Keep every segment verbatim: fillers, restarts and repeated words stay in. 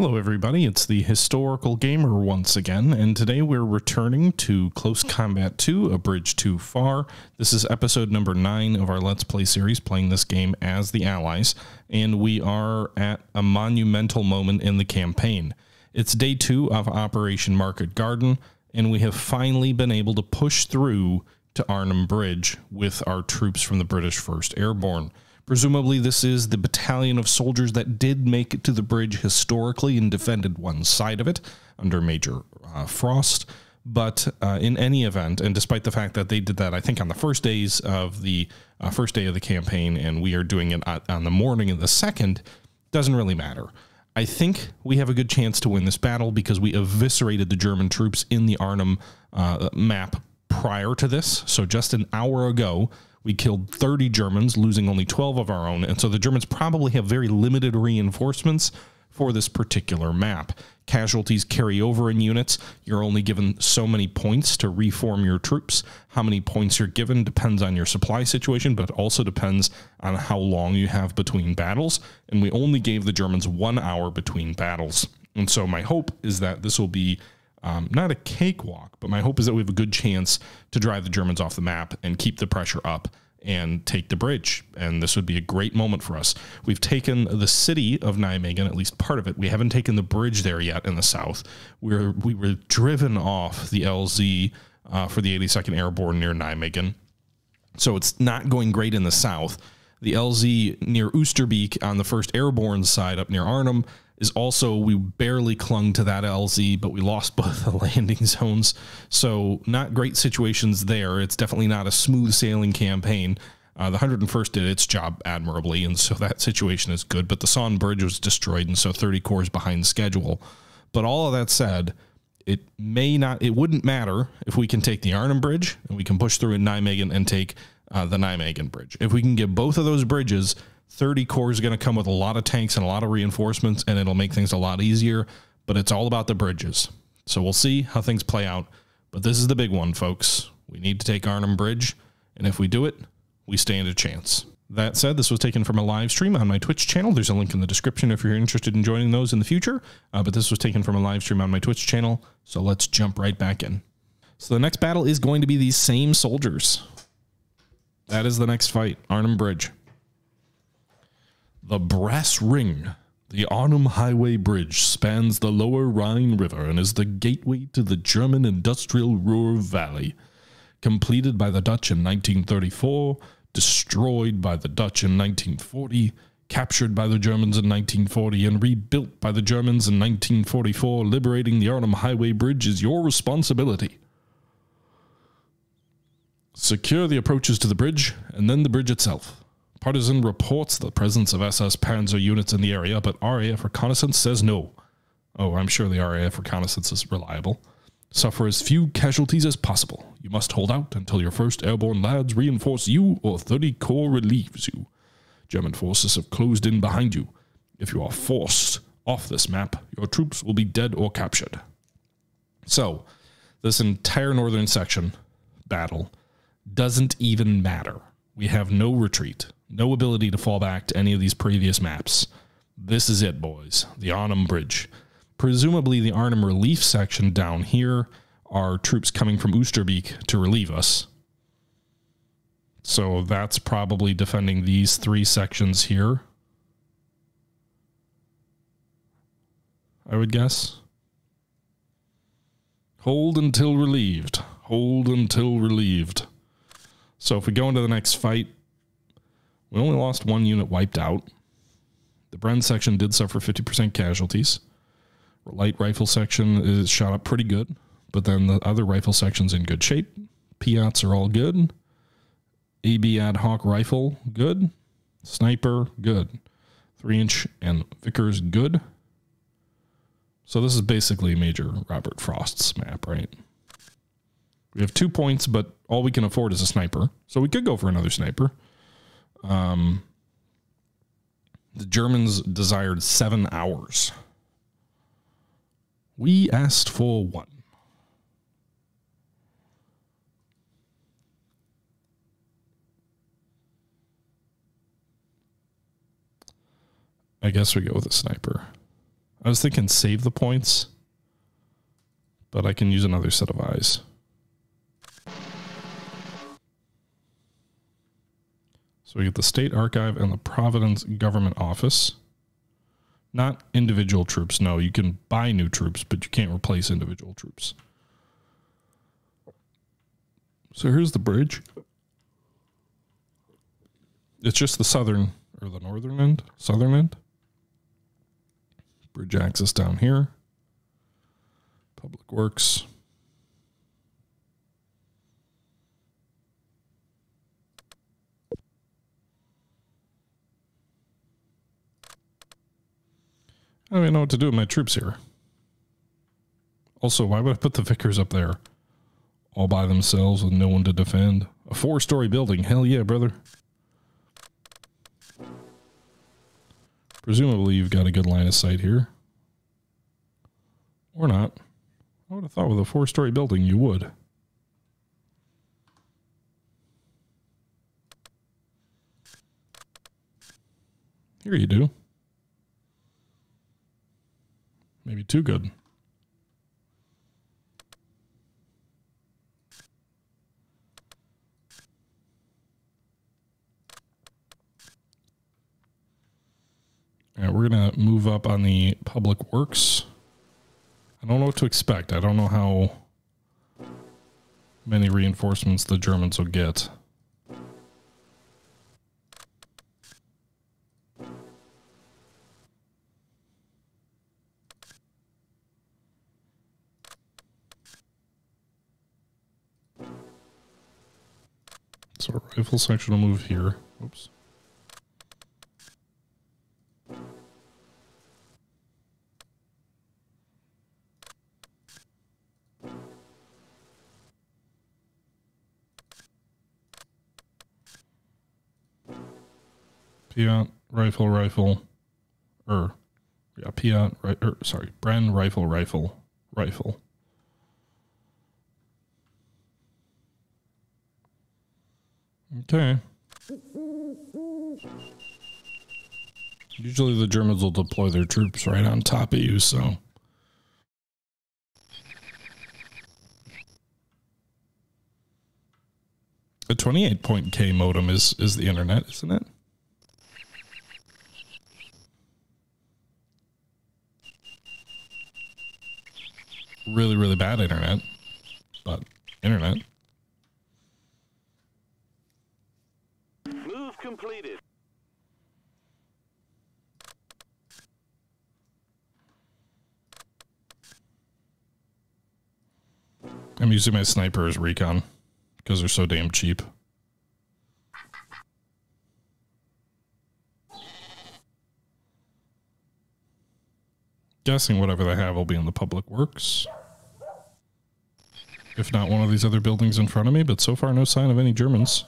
Hello everybody, it's the Historical Gamer once again, and today we're returning to Close Combat two, A Bridge Too Far. This is episode number nine of our Let's Play series, playing this game as the Allies, and we are at a monumental moment in the campaign. It's day two of Operation Market Garden, and we have finally been able to push through to Arnhem Bridge with our troops from the British First Airborne. Presumably this is the battalion of soldiers that did make it to the bridge historically and defended one side of it under Major uh, Frost. But uh, in any event, and despite the fact that they did that, I think on the first days of the uh, first day of the campaign, and we are doing it on the morning of the second, doesn't really matter. I think we have a good chance to win this battle because we eviscerated the German troops in the Arnhem uh, map prior to this. So just an hour ago, we killed thirty Germans, losing only twelve of our own, and so the Germans probably have very limited reinforcements for this particular map. Casualties carry over in units. You're only given so many points to reform your troops. How many points you're given depends on your supply situation, but also depends on how long you have between battles, and we only gave the Germans one hour between battles. And so my hope is that this will be Um, not a cakewalk, but my hope is that we have a good chance to drive the Germans off the map and keep the pressure up and take the bridge. And this would be a great moment for us. We've taken the city of Nijmegen, at least part of it. We haven't taken the bridge there yet in the south. We're, we were driven off the L Z uh, for the eighty-second Airborne near Nijmegen. So it's not going great in the south. The L Z near Oosterbeek on the first Airborne side up near Arnhem is also, we barely clung to that L Z, but we lost both the landing zones. So not great situations there. It's definitely not a smooth sailing campaign. Uh, the one hundred and first did its job admirably, and so that situation is good. But the Son bridge was destroyed, and so thirty Corps behind schedule. But all of that said, it may not, it wouldn't matter if we can take the Arnhem Bridge, and we can push through in Nijmegen and take uh, the Nijmegen Bridge. If we can get both of those bridges, thirty Corps is going to come with a lot of tanks and a lot of reinforcements, and it'll make things a lot easier, but it's all about the bridges. So we'll see how things play out, but this is the big one, folks. We need to take Arnhem Bridge, and if we do it, we stand a chance. That said, this was taken from a live stream on my Twitch channel. There's a link in the description if you're interested in joining those in the future, uh, but this was taken from a live stream on my Twitch channel, so let's jump right back in. So the next battle is going to be these same soldiers. That is the next fight, Arnhem Bridge. The Brass Ring. The Arnhem Highway Bridge spans the lower Rhine River and is the gateway to the German industrial Ruhr Valley. Completed by the Dutch in nineteen thirty-four, destroyed by the Dutch in nineteen forty, captured by the Germans in nineteen forty, and rebuilt by the Germans in nineteen forty-four, liberating the Arnhem Highway Bridge is your responsibility. Secure the approaches to the bridge, and then the bridge itself. Partisan reports the presence of S S Panzer units in the area, but R A F Reconnaissance says no. Oh, I'm sure the R A F Reconnaissance is reliable. Suffer as few casualties as possible. You must hold out until your first airborne lads reinforce you or thirty Corps relieves you. German forces have closed in behind you. If you are forced off this map, your troops will be dead or captured. So, this entire northern section battle doesn't even matter. We have no retreat. No ability to fall back to any of these previous maps. This is it, boys. The Arnhem Bridge. Presumably the Arnhem relief section down here are troops coming from Oosterbeek to relieve us. So that's probably defending these three sections here, I would guess. Hold until relieved. Hold until relieved. So if we go into the next fight, we only lost one unit wiped out. The Bren section did suffer fifty percent casualties. Light rifle section is shot up pretty good, but then the other rifle section's in good shape. P I A Ts are all good. A B ad hoc rifle, good. Sniper, good. three inch and Vickers, good. So this is basically Major Robert Frost's map, right? We have two points, but all we can afford is a sniper. So we could go for another sniper. Um, the Germans desired seven hours. We asked for one. I guess we go with a sniper. I was thinking save the points, but I can use another set of eyes. So we get the State Archive and the Providence Government Office. Not individual troops, no. You can buy new troops, but you can't replace individual troops. So here's the bridge. It's just the southern, or the northern end, southern end. Bridge access down here. Public Works. I don't even know what to do with my troops here. Also, why would I put the Vickers up there? All by themselves with no one to defend. A four-story building. Hell yeah, brother. Presumably you've got a good line of sight here. Or not. I would have thought with a four-story building you would. Here you do. Maybe too good. Right, we're going to move up on the Public Works. I don't know what to expect. I don't know how many reinforcements the Germans will get. So our rifle section will move here. Oops. P I A T, rifle, rifle, er, yeah, P I A T, right, er, sorry, Bren, rifle, rifle, rifle. Okay. Usually the Germans will deploy their troops right on top of you, so. A twenty-eight point K modem is, is the internet, isn't it? Really, really bad internet, but internet. Move completed. I'm using my sniper as recon because they're so damn cheap. Guessing whatever they have will be in the Public Works. If not one of these other buildings in front of me, but so far no sign of any Germans.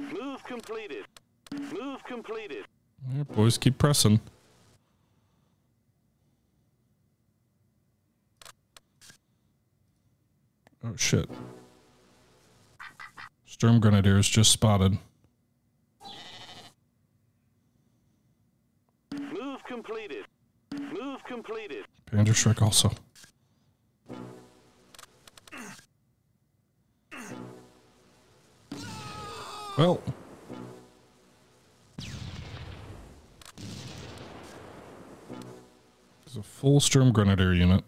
Move completed. Move completed. Yeah, boys, keep pressing. Oh, shit. Sturm Grenadiers just spotted. Move completed. Move completed. Panzerschreck also. Well. There's a full Sturm Grenadier unit.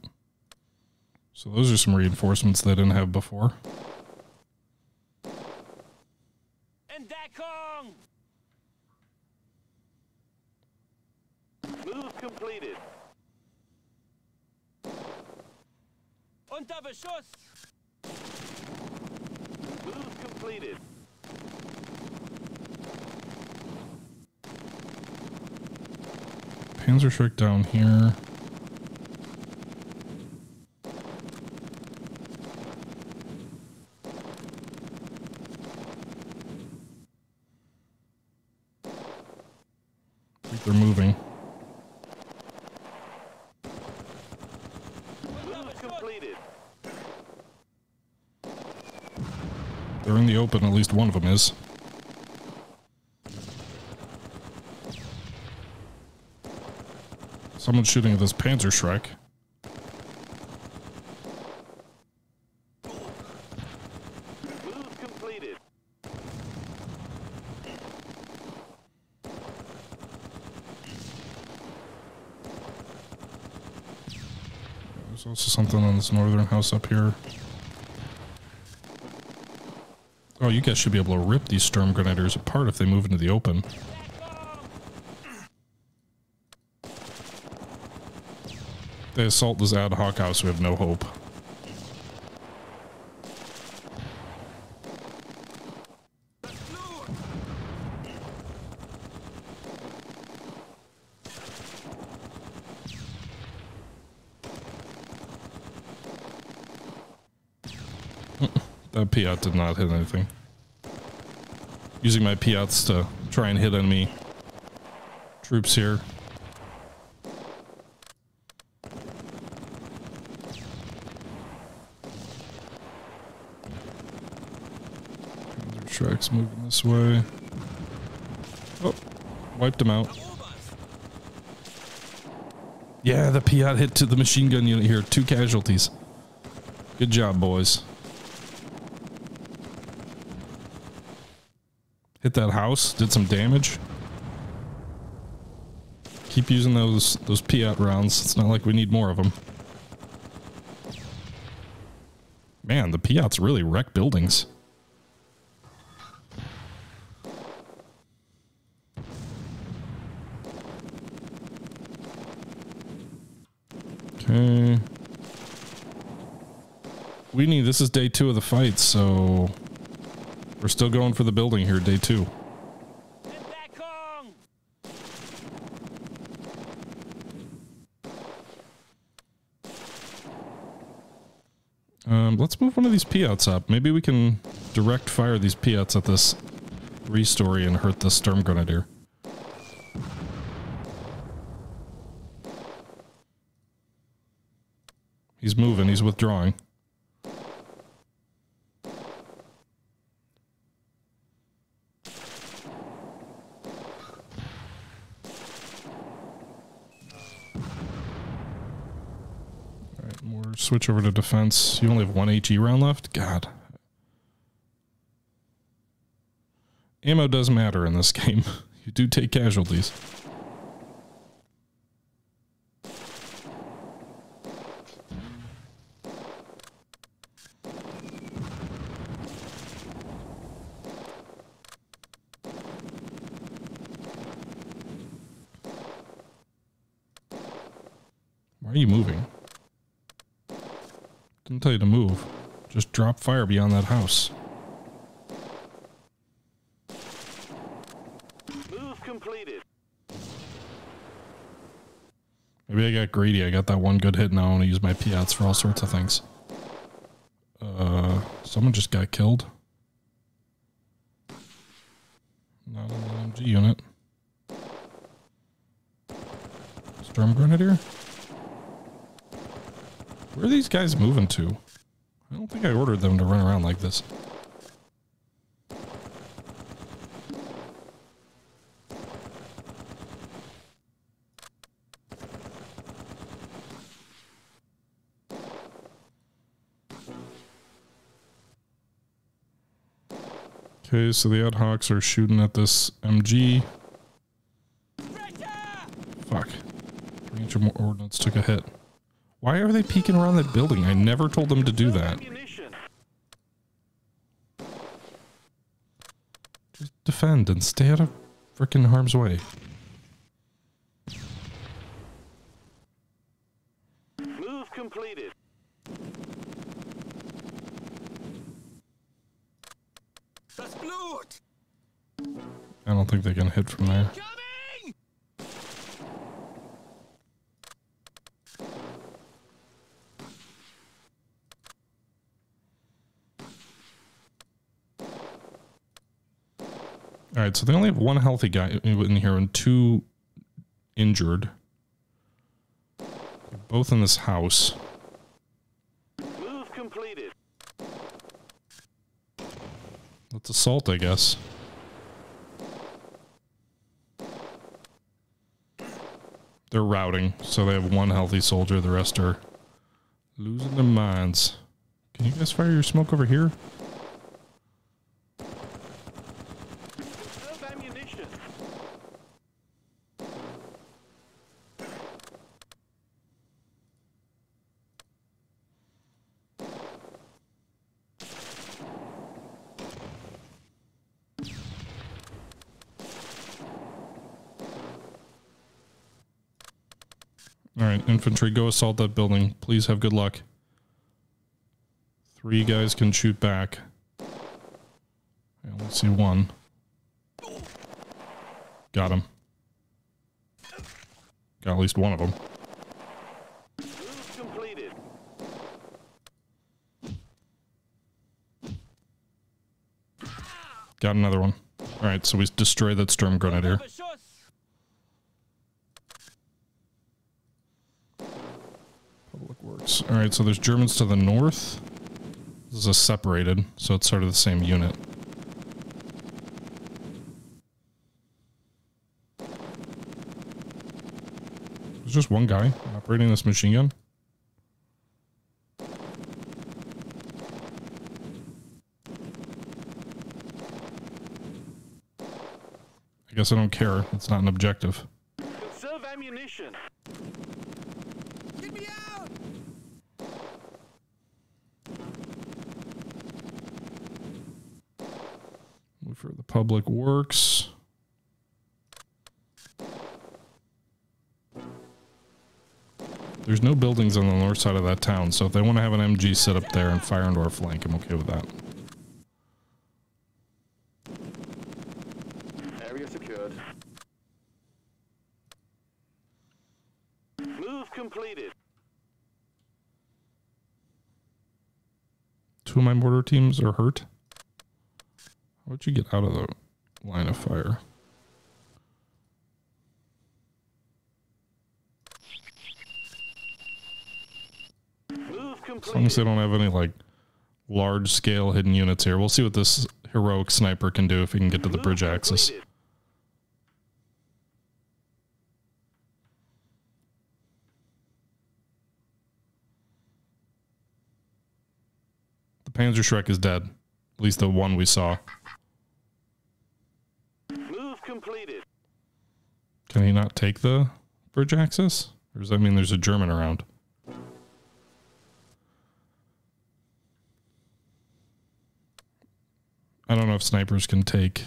So those are some reinforcements they didn't have before. And Dakong! Move completed. Unter Beschuss! Move completed. Panzerschreck down here. They're moving. Move completed. They're in the open, at least one of them is. Someone's shooting at this Panzerschreck. There's also something on this northern house up here. Oh, you guys should be able to rip these Sturm Grenadiers apart if they move into the open. If they assault this ad hoc house, we have no hope. That P I A T did not hit anything. Using my P I A Ts to try and hit enemy troops here. Tracks moving this way. Oh, wiped them out. Yeah, the P I A T hit to the machine gun unit here. Two casualties. Good job, boys. Hit that house, did some damage. Keep using those those P I A T rounds. It's not like we need more of them. Man, the P I A Ts really wreck buildings. Okay. We need, this is day two of the fight, so... We're still going for the building here, day two. Um, let's move one of these P I A Ts up. Maybe we can direct fire these P I A Ts at this three-story and hurt the Sturm Grenadier. He's moving. He's withdrawing. Switch over to defense. You only have one HE round left? God. Ammo does matter in this game. You do take casualties. Why are you moving? Didn't tell you to move. Just drop fire beyond that house. Move completed. Maybe I got greedy. I got that one good hit, and I want to use my P I A Ts for all sorts of things. Uh, someone just got killed. Not an M G unit. Sturm Grenadier? Where are these guys moving to? I don't think I ordered them to run around like this. Okay, so the ad hocs are shooting at this M G. Fuck. Range of ordnance took a hit. Why are they peeking around that building? I never told them to do that. Just defend and stay out of frickin' harm's way. Move completed. I don't think they can hit from there. Alright, so they only have one healthy guy in here and two injured. They're both in this house. Move completed. Let's assault, I guess. They're routing, so they have one healthy soldier. The rest are losing their minds. Can you guys fire your smoke over here? Infantry, go assault that building. Please have good luck. Three guys can shoot back. I only see one. Got him. Got at least one of them. Completed. Got another one. Alright, so we destroy that Sturm Grenadier. Alright, so there's Germans to the north. This is a separated, so it's sort of the same unit. There's just one guy operating this machine gun. I guess I don't care. It's not an objective. Conserve ammunition. For the public works. There's no buildings on the north side of that town, so if they want to have an M G set up there and fire into our flank, I'm okay with that. Area secured. Move completed. Two of my mortar teams are hurt. How'd you get out of the line of fire? As long as they don't have any, like, large-scale hidden units here. We'll see what this heroic sniper can do if he can get to the bridge axis. The Panzerschreck is dead. At least the one we saw. Completed. Can he not take the bridge access? Or does that mean there's a German around? I don't know if snipers can take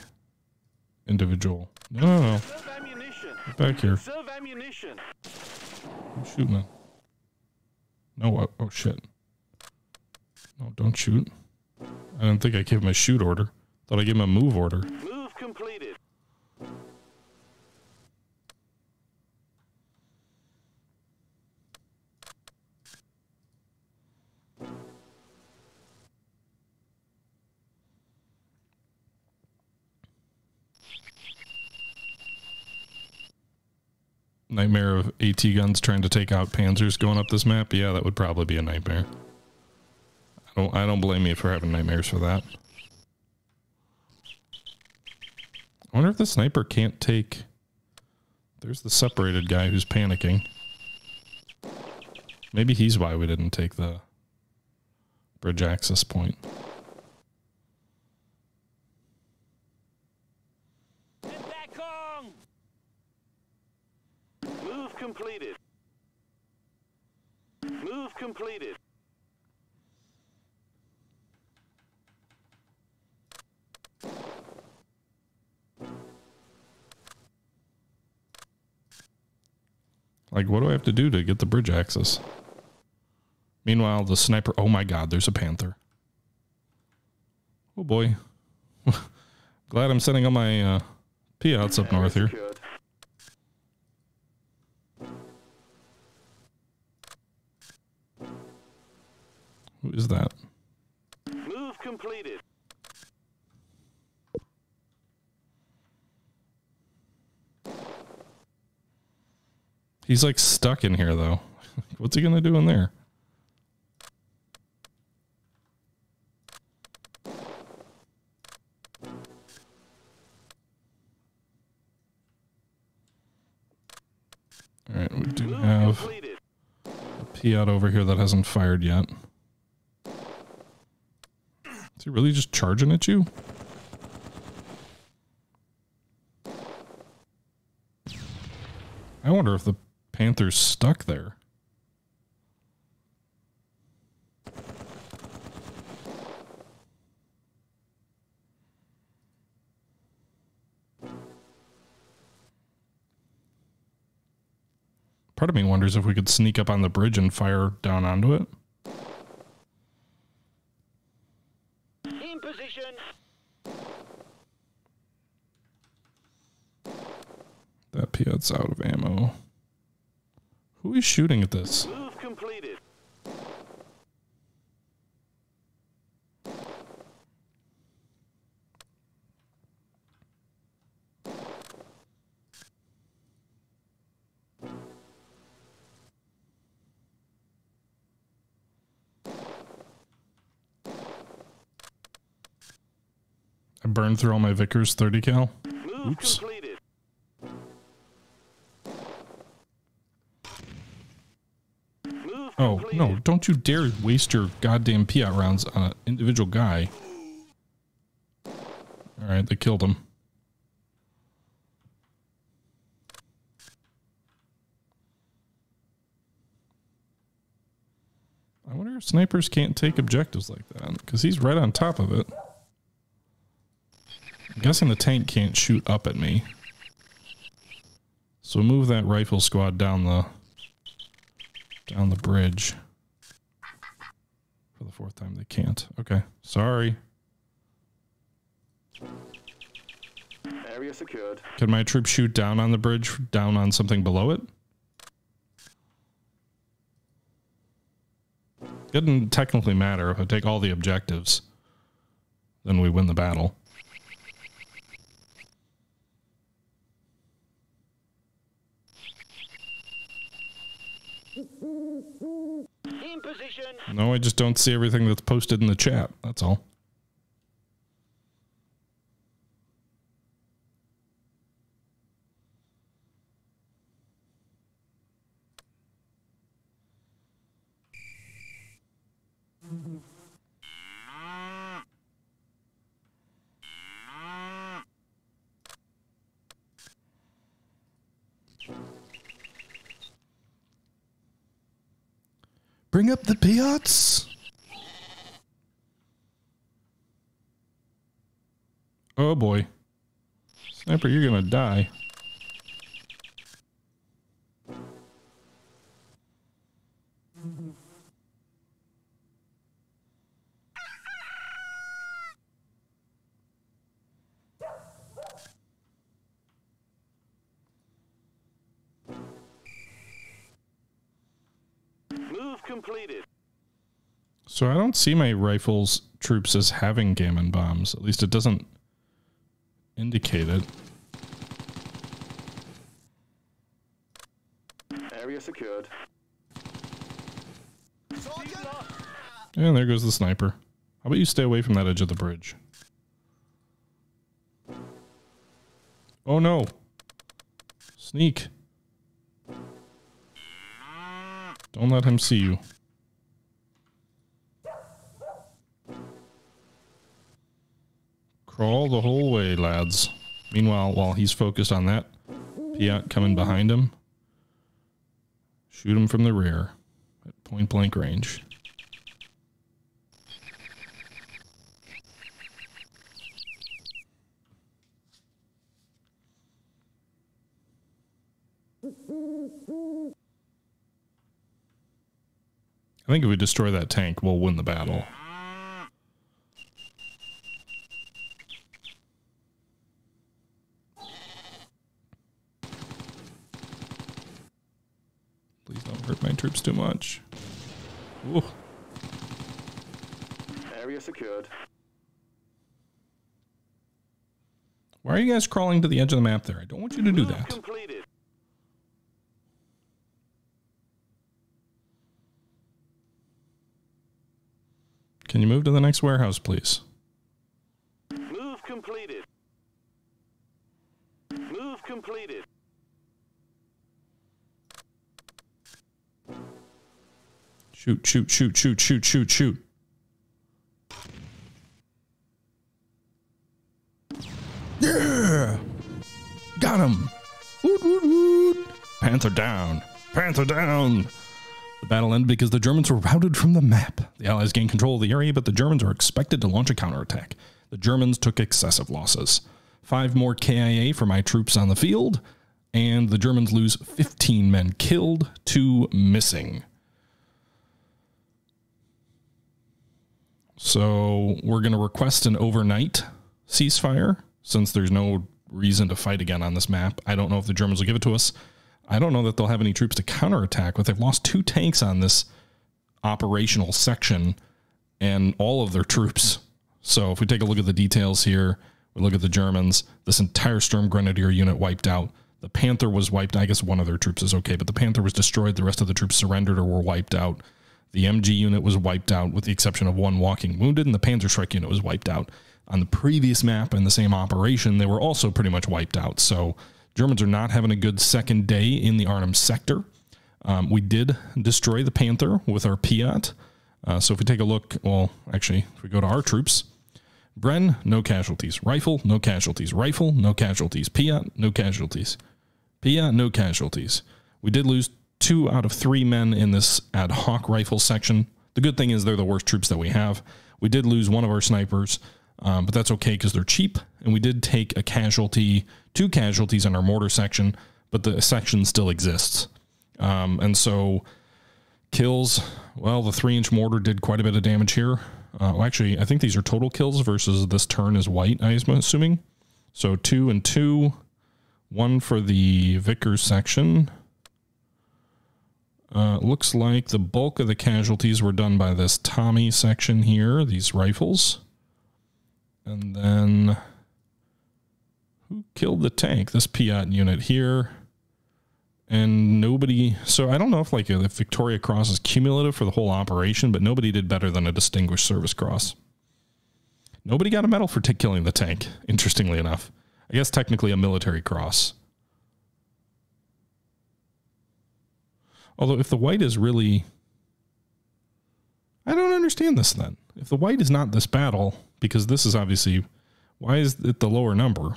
individual. No, no, no. Get back here. I'm shooting him. No, oh shit. No, don't shoot. I didn't think I gave him a shoot order. Thought I gave him a move order. Move completed. Nightmare of AT guns trying to take out Panzers going up this map? Yeah, that would probably be a nightmare. I don't, I don't blame you for having nightmares for that. I wonder if the sniper can't take... There's the separated guy who's panicking. Maybe he's why we didn't take the bridge access point. Completed. Move completed. Like, what do I have to do to get the bridge access? Meanwhile, the sniper... Oh my god, there's a Panther. Oh boy. Glad I'm sending all my uh, P I A Ts up north here. Who is that? Move completed. He's like stuck in here though. What's he gonna do in there? All right, we do have a P I A T over here that hasn't fired yet. Is he really just charging at you? I wonder if the Panther's stuck there. Part of me wonders if we could sneak up on the bridge and fire down onto it. In position. That P I A T's out of ammo. Who is shooting at this? Move completed. I burned through all my Vickers thirty cal. Oops. Completed. Oh, completed. No, don't you dare waste your goddamn P I A T rounds on an individual guy. Alright, they killed him. I wonder if snipers can't take objectives like that, because he's right on top of it. I'm guessing the tank can't shoot up at me. So move that rifle squad down the down the bridge. For the fourth time they can't. Okay. Sorry. Area secured. Can my troops shoot down on the bridge, down on something below it? It doesn't technically matter. If I take all the objectives, then we win the battle. In position. No, I just don't see everything that's posted in the chat. That's all. Bring up the P I A Ts. Oh boy. Sniper, you're gonna die. So I don't see my rifles troops as having gammon bombs. At least it doesn't indicate it. Area secured. And there goes the sniper. How about you stay away from that edge of the bridge? Oh no. Sneak. Don't let him see you. Crawl the whole way, lads. Meanwhile, while he's focused on that P I A T coming behind him, shoot him from the rear at point blank range. I think if we destroy that tank, we'll win the battle. Please don't hurt my troops too much. Ooh. Area secured. Why are you guys crawling to the edge of the map there? I don't want you to do that. Completed. Can you move to the next warehouse, please? Move completed. Move completed. Shoot, shoot, shoot, shoot, shoot, shoot, shoot. Yeah! Got him! Woot, woot, woot! Panther down! Panther down! The battle ended because the Germans were routed from the map. The Allies gained control of the area, but the Germans were expected to launch a counterattack. The Germans took excessive losses. Five more K I A for my troops on the field, and the Germans lose fifteen men killed, two missing. So we're going to request an overnight ceasefire, since there's no reason to fight again on this map. I don't know if the Germans will give it to us. I don't know that they'll have any troops to counterattack, but they've lost two tanks on this operational section and all of their troops. So if we take a look at the details here, we look at the Germans, this entire Sturm Grenadier unit wiped out. The Panther was wiped. I guess one of their troops is okay, but the Panther was destroyed. The rest of the troops surrendered or were wiped out. The M G unit was wiped out with the exception of one walking wounded, and the Panzerschreck unit was wiped out. On the previous map in the same operation, they were also pretty much wiped out. So Germans are not having a good second day in the Arnhem sector. Um, we did destroy the Panther with our P I A T. Uh, so if we take a look, well, actually, if we go to our troops, Bren, no casualties. Rifle, no casualties. Rifle, no casualties. P I A T, no casualties. P I A T, no casualties. We did lose two out of three men in this ad hoc rifle section. The good thing is they're the worst troops that we have. We did lose one of our snipers, um, but that's okay because they're cheap. And we did take a casualty, two casualties in our mortar section, but the section still exists. Um, and so kills, well, the three-inch mortar did quite a bit of damage here. Uh, well, actually, I think these are total kills versus this turn is white, I'm assuming. So two and two, one for the Vickers section. Uh, looks like the bulk of the casualties were done by this Tommy section here, these rifles. And then who killed the tank? This P I A T unit here. And nobody, so I don't know if like the Victoria Cross is cumulative for the whole operation, but nobody did better than a Distinguished Service Cross. Nobody got a medal for t killing the tank, interestingly enough. I guess technically a Military Cross. Although if the white is really, I don't understand this then. If the white is not this battle, because this is obviously, why is it the lower number?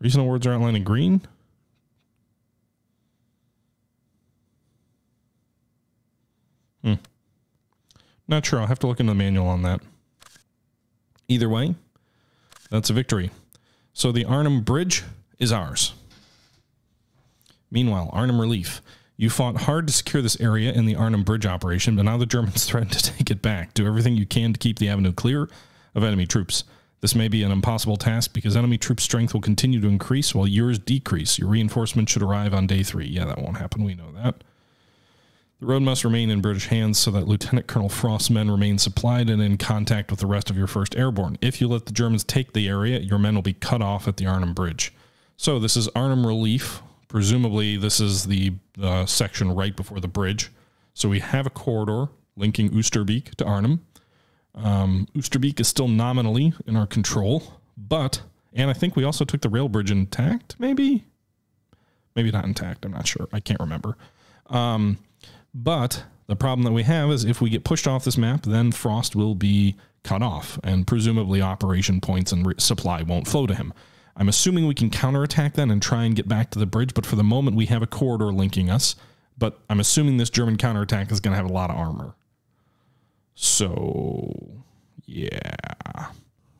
Recent awards are outlined in green. Hmm. Not sure. I'll have to look into the manual on that. Either way, that's a victory. So the Arnhem Bridge is ours. Meanwhile, Arnhem Relief. You fought hard to secure this area in the Arnhem Bridge operation, but now the Germans threaten to take it back. Do everything you can to keep the avenue clear of enemy troops. This may be an impossible task because enemy troop strength will continue to increase while yours decrease. Your reinforcement should arrive on day three. Yeah, that won't happen. We know that. The road must remain in British hands so that Lieutenant Colonel Frost's men remain supplied and in contact with the rest of your first Airborne. If you let the Germans take the area, your men will be cut off at the Arnhem Bridge. So this is Arnhem Relief. Presumably this is the uh, section right before the bridge. So we have a corridor linking Oosterbeek to Arnhem. Um, Oosterbeek is still nominally in our control, but, and I think we also took the rail bridge intact, maybe, maybe not intact. I'm not sure. I can't remember. Um, but the problem that we have is if we get pushed off this map, then Frost will be cut off and presumably operation points and re supply won't flow to him. I'm assuming we can counterattack then and try and get back to the bridge. But for the moment we have a corridor linking us, but I'm assuming this German counterattack is going to have a lot of armor. So, yeah.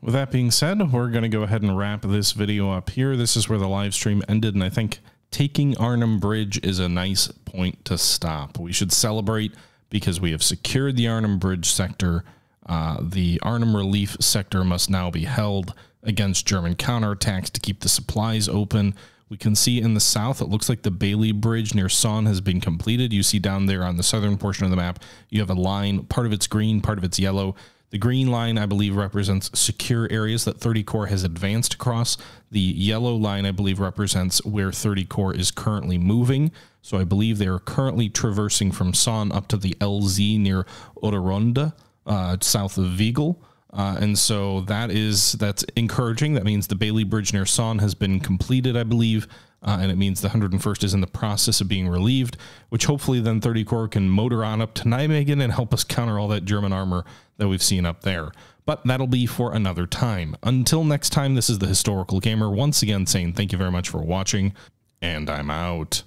With that being said, we're going to go ahead and wrap this video up here. This is where the live stream ended, and I think taking Arnhem Bridge is a nice point to stop. We should celebrate because we have secured the Arnhem Bridge sector. Uh, the Arnhem Relief sector must now be held against German counterattacks to keep the supplies open. We can see in the south, it looks like the Bailey Bridge near Son has been completed. You see down there on the southern portion of the map, you have a line, part of it's green, part of it's yellow. The green line, I believe, represents secure areas that thirty Corps has advanced across. The yellow line, I believe, represents where thirty Corps is currently moving. So I believe they are currently traversing from Son up to the L Z near Oderonda, uh, south of Viegel. Uh, and so that is, that's encouraging. That means the Bailey Bridge near Son has been completed, I believe. Uh, and it means the one hundred and first is in the process of being relieved, which hopefully then thirty Corps can motor on up to Nijmegen and help us counter all that German armor that we've seen up there. But that'll be for another time. Until next time, this is The Historical Gamer, once again saying thank you very much for watching, and I'm out.